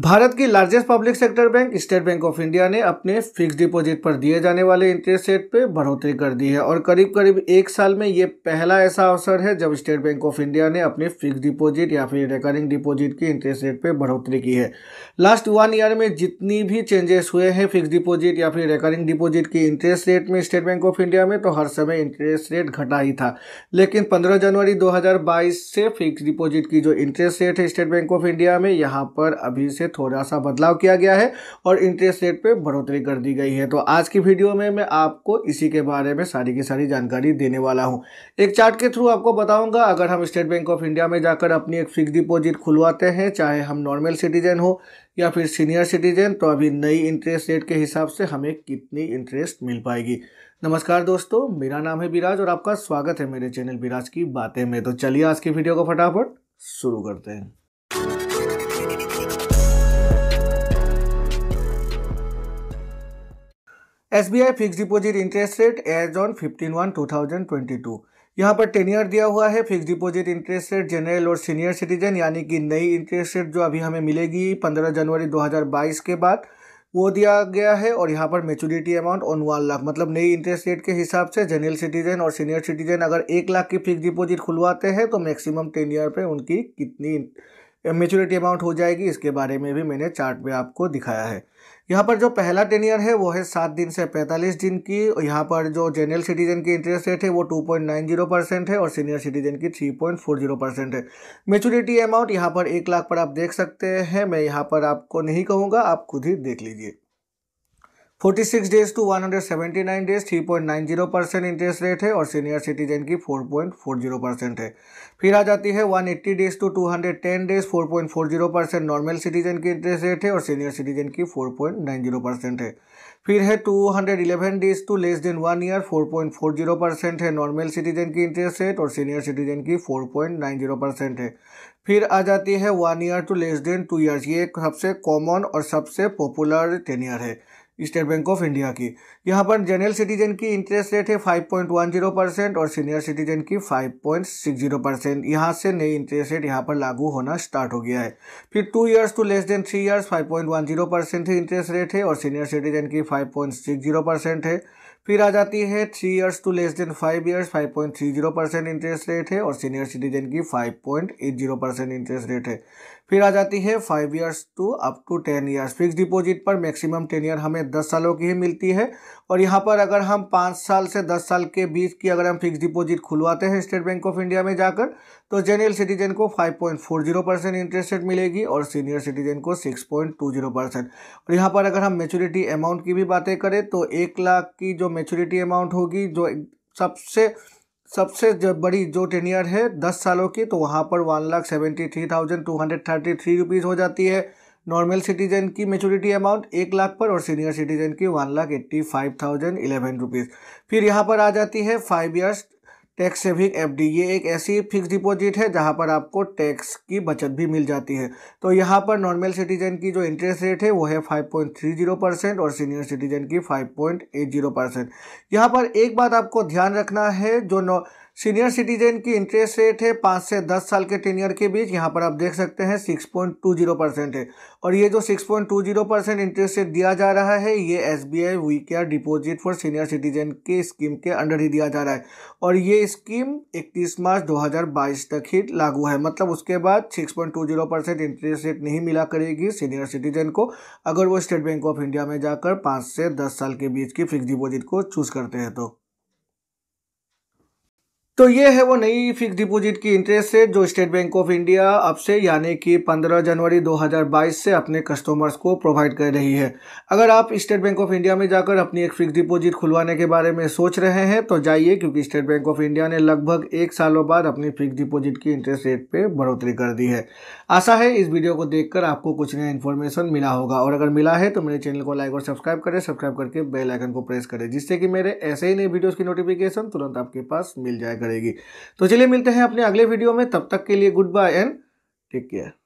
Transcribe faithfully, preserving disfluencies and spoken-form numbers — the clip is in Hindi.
भारत की largest public sector bank State Bank of India ने अपने फिक्स डिपॉजिट पर दिए जाने वाले इंटरेस्ट रेट पे बढ़ोतरी कर दी है और करीब करीब एक साल में ये पहला ऐसा अवसर है जब स्टेट बैंक ऑफ इंडिया ने अपने फिक्स डिपॉजिट या फिर रिकरिंग डिपॉजिट की इंटरेस्ट रेट पे बढ़ोतरी की है। लास्ट वन ईयर में जितनी भी चेंजेस हुए हैं फिक्स डिपॉजिट या फिर रिकरिंग डिपॉजिट की इंटरेस्ट रेट में स्टेट बैंक ऑफ इंडिया में, तो हर समय इंटरेस्ट रेट घटा ही था। लेकिन पंद्रह जनवरी दो हज़ार बाईस से फिक्स डिपॉजिट की जो इंटरेस्ट रेट है स्टेट बैंक ऑफ इंडिया में, यहाँ पर अभी थोड़ा सा बदलाव किया गया है और इंटरेस्ट रेट पे बढ़ोतरी कर दी गई है। तो आज की वीडियो में मैं आपको इसी के बारे में सारी की सारी जानकारी देने वाला हूं। एक चार्ट के थ्रू आपको बताऊंगा अगर हम स्टेट बैंक ऑफ इंडिया में जाकर अपनी एक फिक्स डिपॉजिट खुलवाते हैं, चाहे हम नॉर्मल सिटीजन हो या फिर सीनियर सिटीजन, तो अभी नई इंटरेस्ट रेट के हिसाब से हमें कितनी इंटरेस्ट मिल पाएगी। नमस्कार दोस्तों, मेरा नाम है बिराज और आपका स्वागत है मेरे चैनल बिराज की बातें में। तो चलिए आज की वीडियो को फटाफट शुरू करते हैं। S B I fix deposit interest rate as on fifteen one two thousand twenty two, यहाँ पर टेन ईयर दिया हुआ है। Fix deposit interest rate general और सीनियर सिटीजन यानी कि नई इंटरेस्ट रेट जो अभी हमें मिलेगी पंद्रह जनवरी दो हज़ार बाईस के बाद, वो दिया गया है। और यहाँ पर maturity amount on one lakh, मतलब नई इंटरेस्ट रेट के हिसाब से जनरल सिटीजन और सीनियर सिटीजन अगर एक लाख की फिक्स डिपॉजिट खुलवाते हैं तो मैक्सिमम टेन ईयर पर उनकी कितनी मैच्योरिटी अमाउंट हो जाएगी, इसके बारे में भी मैंने चार्ट में आपको दिखाया है। यहाँ पर जो पहला टेन ईयर है वो है सात दिन से पैंतालीस दिन की। यहाँ पर जो जनरल सिटीजन की इंटरेस्ट रेट है वो two point nine zero percent है और सीनियर सिटीजन की three point four zero percent है। मैच्योरिटी अमाउंट यहाँ पर एक लाख पर आप देख सकते हैं, मैं यहाँ पर आपको नहीं कहूँगा, आप खुद ही देख लीजिए। Forty six days to one hundred seventy nine days three point nine zero percent interest rate है और सीनियर सिटीजन की four point four zero percent है। फिर आ जाती है one eighty days to two hundred ten days four point four zero percent normal citizen की इंटरेस्ट रेट है और सीनियर सिटीजन की four point nine zero percent है। फिर है two hundred eleven days to less than one year four point four zero percent है नॉर्मल सिटीजन की इंटरेस्ट रेट और सीनियर सिटीजन की four point nine zero percent है। फिर आ जाती है one year to less than two years, ये सबसे कॉमन और सबसे पॉपुलर टेन ईयर है स्टेट बैंक ऑफ इंडिया की। यहाँ पर जनरल सिटीजन की इंटरेस्ट रेट है five point one zero percent और सीनियर सिटीजन की five point six zero percent. यहाँ से नई इंटरेस्ट रेट यहाँ पर लागू होना स्टार्ट हो गया है। फिर two years to less than three years five point one zero percent की इंटरेस्ट रेट है और सीनियर सिटीजन की five point six zero percent है। फिर आ जाती है three years to less than five years five point three zero percent interest rate है और सीनियर सिटीजन की five point eight zero percent interest rate है। फिर आ जाती है five years to up to ten years. Fix deposit पर मैक्सिमम टेन ईयर हमें दस सालों की ही मिलती है और यहाँ पर अगर हम पाँच साल से दस साल के बीच की अगर हम फिक्स डिपॉजिट खुलवाते हैं स्टेट बैंक ऑफ इंडिया में जाकर, तो जनरल सिटीजन को five point four zero percent interest rate मिलेगी और सीनियर सिटीजन को six point two zero percent. और यहाँ पर अगर हम मैच्योरिटी अमाउंट की भी बातें करें तो एक लाख की जो मैच्योरिटी अमाउंट होगी, जो सबसे सबसे जो बड़ी जो टेन ईयर है दस सालों की, तो वहाँ पर one lakh seventy three thousand two hundred thirty three rupees हो जाती है नॉर्मल सिटीजन की मैच्योरिटी अमाउंट एक लाख पर और सीनियर सिटीजन की one lakh eighty five thousand eleven rupees. फिर यहाँ पर आ जाती है five years tax saving FD. ये एक ऐसी फिक्स डिपॉजिट है जहाँ पर आपको टैक्स की बचत भी मिल जाती है। तो यहाँ पर नॉर्मल सिटीजन की जो इंटरेस्ट रेट है वो है five point three zero percent और सीनियर सिटीजन की five point eight zero percent. यहाँ पर एक बात आपको ध्यान रखना है, जो नौ सीनियर सिटीजन की इंटरेस्ट रेट है पाँच से दस साल के टेन ईयर के बीच, यहाँ पर आप देख सकते हैं six point two zero percent है। और ये जो six point two zero percent interest rate दिया जा रहा है ये S B I we care deposit for senior citizen के स्कीम के अंडर ही दिया जा रहा है और ये स्कीम इकतीस मार्च दो हज़ार बाईस तक ही लागू है। मतलब उसके बाद six point two zero percent interest rate नहीं मिला करेगी सीनियर सिटीजन को, अगर वो स्टेट बैंक ऑफ इंडिया में जाकर पाँच से दस साल के बीच की फिक्स डिपॉजिट को चूज करते हैं। तो तो ये है वो नई फिक्स डिपॉजिट की इंटरेस्ट रेट जो स्टेट बैंक ऑफ इंडिया अब से यानी कि पंद्रह जनवरी दो हज़ार बाईस से अपने कस्टमर्स को प्रोवाइड कर रही है। अगर आप स्टेट बैंक ऑफ इंडिया में जाकर अपनी एक फिक्स डिपॉजिट खुलवाने के बारे में सोच रहे हैं तो जाइए, क्योंकि स्टेट बैंक ऑफ इंडिया ने लगभग एक सालों बाद अपनी फिक्स डिपॉजिट की इंटरेस्ट रेट पर बढ़ोतरी कर दी है। आशा है इस वीडियो को देखकर आपको कुछ नया इन्फॉर्मेशन मिला होगा और अगर मिला है तो मेरे चैनल को लाइक और सब्सक्राइब करें, सब्सक्राइब करके बेल आइकन को प्रेस करें, जिससे कि मेरे ऐसे ही नए वीडियोज़ की नोटिफिकेशन तुरंत आपके पास मिल जाएगा करेगी। तो चलिए मिलते हैं अपने अगले वीडियो में, तब तक के लिए good bye and take care.